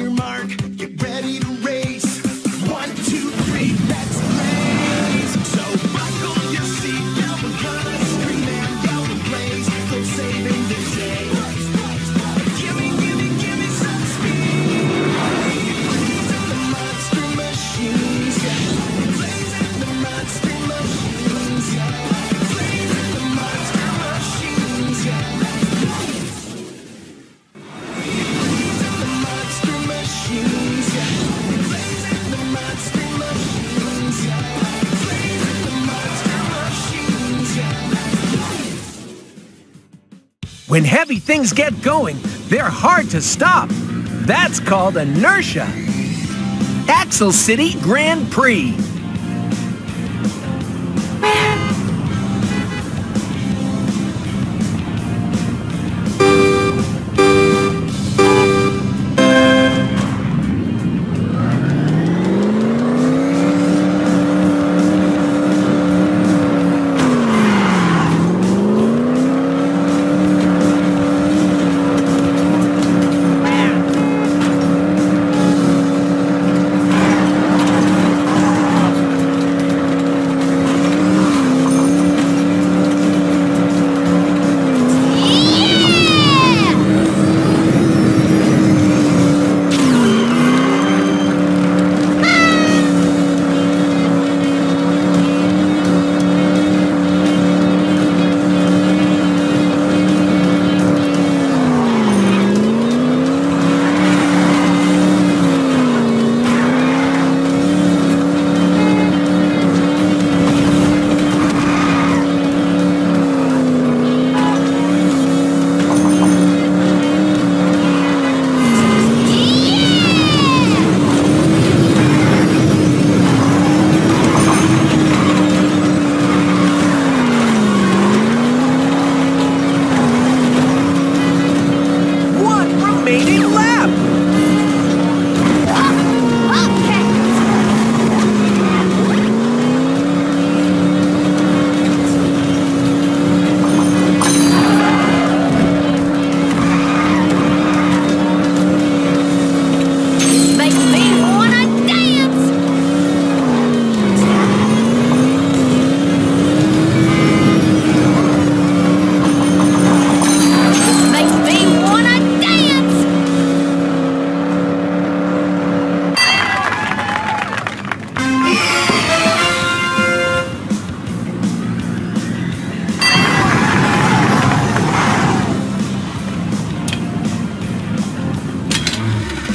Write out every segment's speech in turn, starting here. your mark, get ready to race. 1, 2, 3, let's race. So buckle your seatbelt, we're gonna scream and yell and blaze. We're saving the day. Give me some speed. Blazing the monster machines, yeah. Blazing the monster machines, yeah. Blazing the monster machines, yeah. When heavy things get going, they're hard to stop. That's called inertia. Axle City Grand Prix.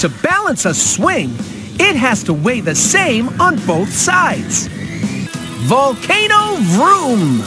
To balance a swing, it has to weigh the same on both sides. Volcano Vroom!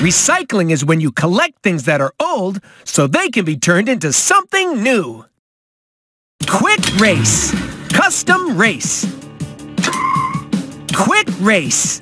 Recycling is when you collect things that are old so they can be turned into something new. Quick race. Custom race. Quick race.